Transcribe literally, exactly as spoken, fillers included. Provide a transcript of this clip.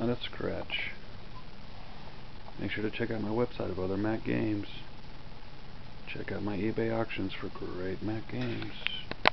not a scratch. Make sure to check out my website of other Mac games. Check out my eBay auctions for great Mac games.